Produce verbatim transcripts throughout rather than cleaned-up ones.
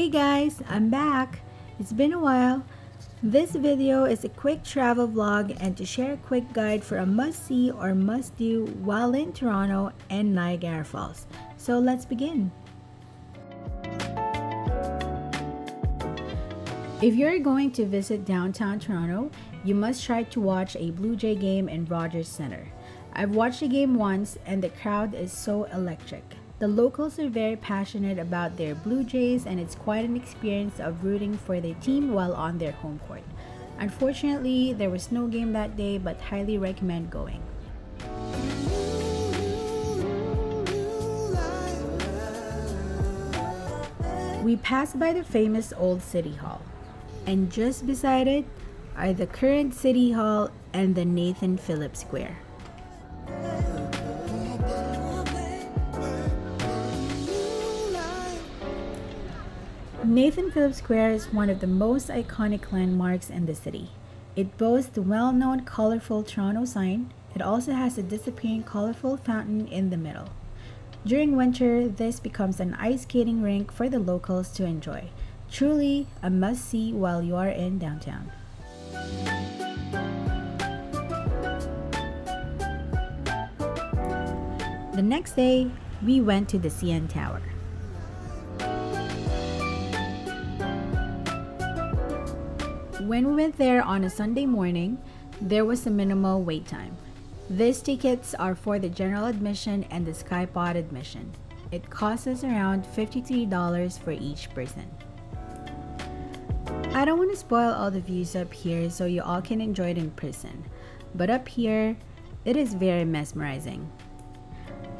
Hey guys, I'm back. It's been a while. This video is a quick travel vlog and to share a quick guide for a must-see or must-do while in Toronto and Niagara Falls. So let's begin. If you're going to visit downtown Toronto, you must try to watch a Blue Jay game in Rogers Centre. I've watched the game once and the crowd is so electric. The locals are very passionate about their Blue Jays and it's quite an experience of rooting for their team while on their home court. Unfortunately, there was no game that day, but highly recommend going. We passed by the famous old City Hall, and just beside it are the current City Hall and the Nathan Phillips Square. Nathan Phillips Square is one of the most iconic landmarks in the city. It boasts the well-known colorful Toronto sign. It also has a disappearing colorful fountain in the middle. During winter, this becomes an ice skating rink for the locals to enjoy. Truly a must-see while you are in downtown. The next day, we went to the C N Tower. When we went there on a Sunday morning, there was a minimal wait time. These tickets are for the general admission and the SkyPod admission. It costs us around fifty-three dollars for each person. I don't want to spoil all the views up here so you all can enjoy it in person, but up here, it is very mesmerizing.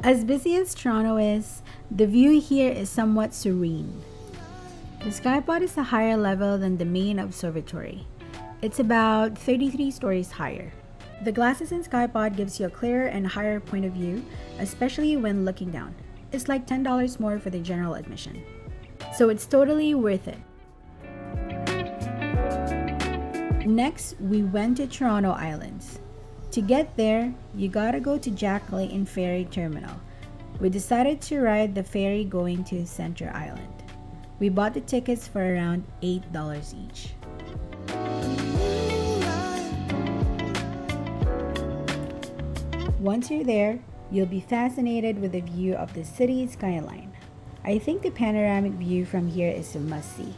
As busy as Toronto is, the view here is somewhat serene. The SkyPod is a higher level than the main observatory. It's about thirty-three stories higher. The glasses in SkyPod gives you a clearer and higher point of view, especially when looking down. It's like ten dollars more for the general admission. So it's totally worth it. Next, we went to Toronto Islands. To get there, you gotta go to Jack Layton Ferry Terminal. We decided to ride the ferry going to Centre Island. We bought the tickets for around eight dollars each. Once you're there, you'll be fascinated with the view of the city skyline. I think the panoramic view from here is a must-see.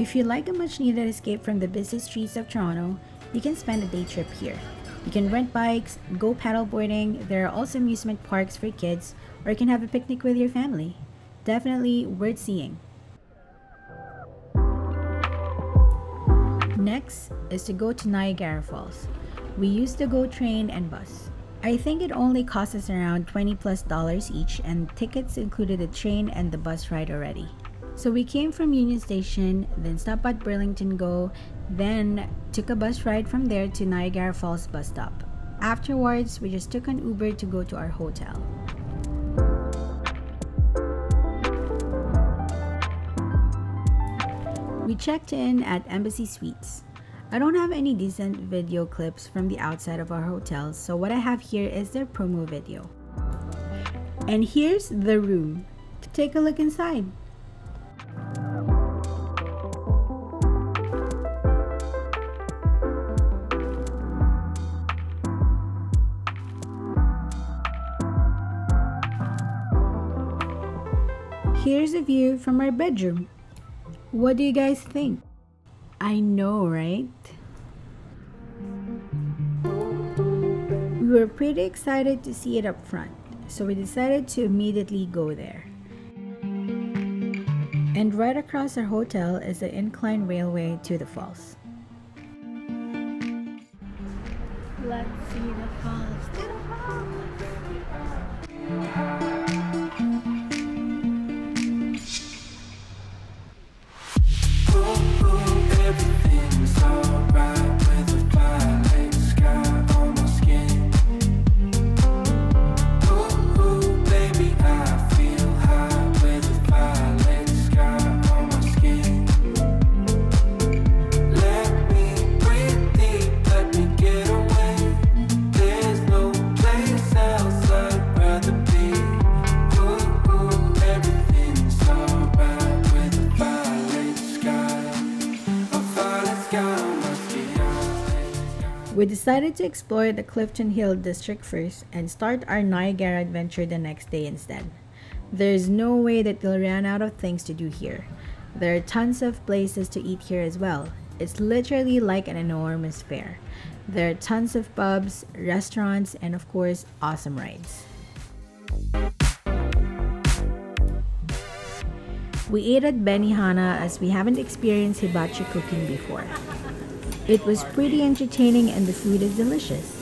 If you like a much-needed escape from the busy streets of Toronto, you can spend a day trip here. You can rent bikes, go paddleboarding, there are also amusement parks for kids, or you can have a picnic with your family. Definitely worth seeing. Next is to go to Niagara Falls. We used the Go train and bus. I think it only cost us around twenty plus dollars each, and tickets included the train and the bus ride already. So we came from Union Station, then stopped at Burlington Go, then took a bus ride from there to Niagara Falls bus stop. Afterwards, we just took an Uber to go to our hotel. We checked in at Embassy Suites. I don't have any decent video clips from the outside of our hotel, so what I have here is their promo video. And here's the room. Take a look inside. Here's a view from our bedroom. What do you guys think? I know, right? We were pretty excited to see it up front, so we decided to immediately go there. And right across our hotel is the inclined railway to the falls. Let's see the falls. To the falls. We decided to explore the Clifton Hill District first and start our Niagara adventure the next day instead. There's no way that we'll run out of things to do here. There are tons of places to eat here as well. It's literally like an enormous fair. There are tons of pubs, restaurants, and of course, awesome rides. We ate at Benihana as we haven't experienced hibachi cooking before. It was pretty entertaining and the food is delicious.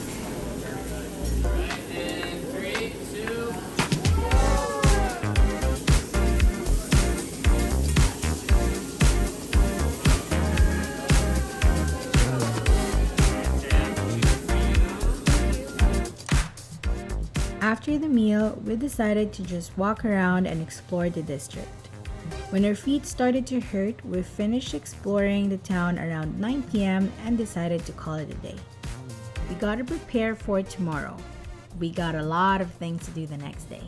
After the meal, we decided to just walk around and explore the district. When our feet started to hurt, we finished exploring the town around nine p m and decided to call it a day. We gotta prepare for tomorrow. We got a lot of things to do the next day.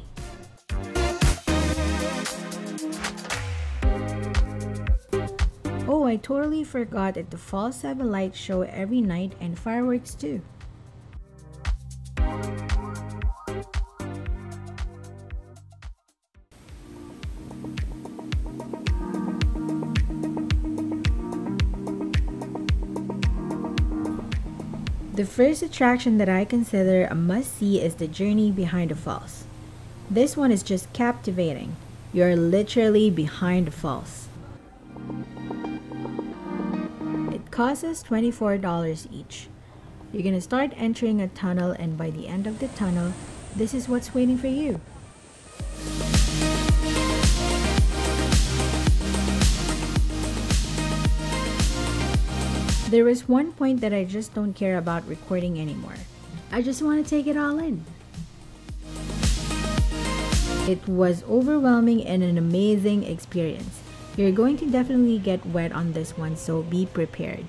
Oh, I totally forgot that the falls have a light show every night and fireworks too. The first attraction that I consider a must-see is the Journey Behind the Falls. This one is just captivating. You're literally behind the falls. It costs us twenty-four dollars each. You're gonna start entering a tunnel, and by the end of the tunnel, this is what's waiting for you. There is one point that I just don't care about recording anymore. I just want to take it all in. It was overwhelming and an amazing experience. You're going to definitely get wet on this one, so be prepared.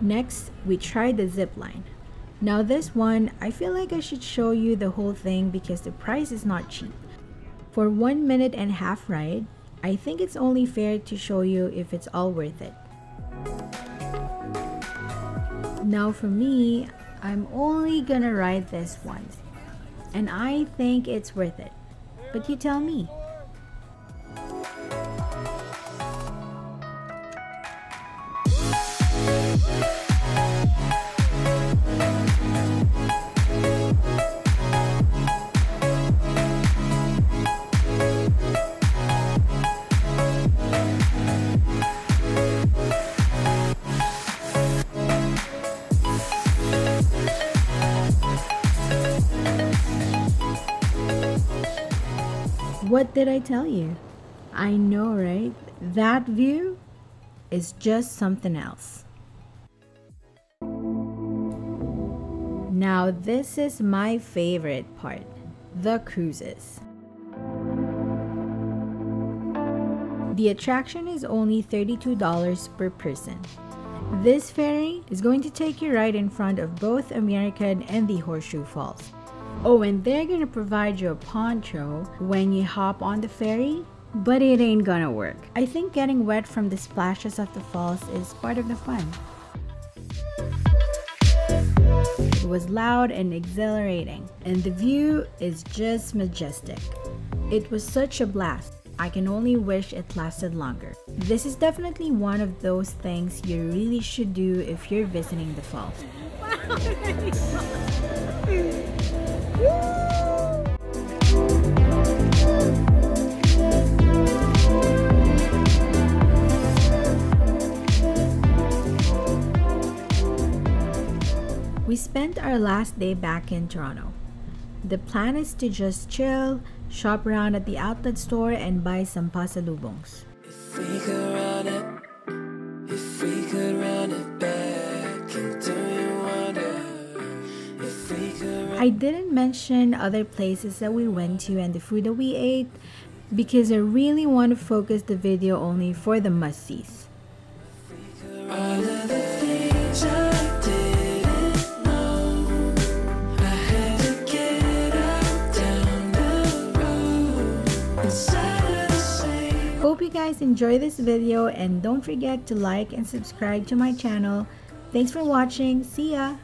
Next, we tried the zip line. Now this one, I feel like I should show you the whole thing because the price is not cheap. For one minute and a half ride, I think it's only fair to show you if it's all worth it. Now for me, I'm only gonna ride this once, and I think it's worth it. But you tell me. What did I tell you? I know, right? That view is just something else. Now this is my favorite part, the cruises. The attraction is only thirty-two dollars per person. This ferry is going to take you right in front of both American and the Horseshoe Falls. Oh, and they're gonna provide you a poncho when you hop on the ferry, but it ain't gonna work. I think getting wet from the splashes of the falls is part of the fun. It was loud and exhilarating, and the view is just majestic. It was such a blast. I can only wish it lasted longer. This is definitely one of those things you really should do if you're visiting the falls. We spent our last day back in Toronto. The plan is to just chill, shop around at the outlet store, and buy some pasalubongs. If we could run it, if we could run it back into your wonder. I didn't mention other places that we went to and the food that we ate because I really want to focus the video only for the must-sees. Hope you guys enjoy this video and don't forget to like and subscribe to my channel. Thanks for watching. See ya!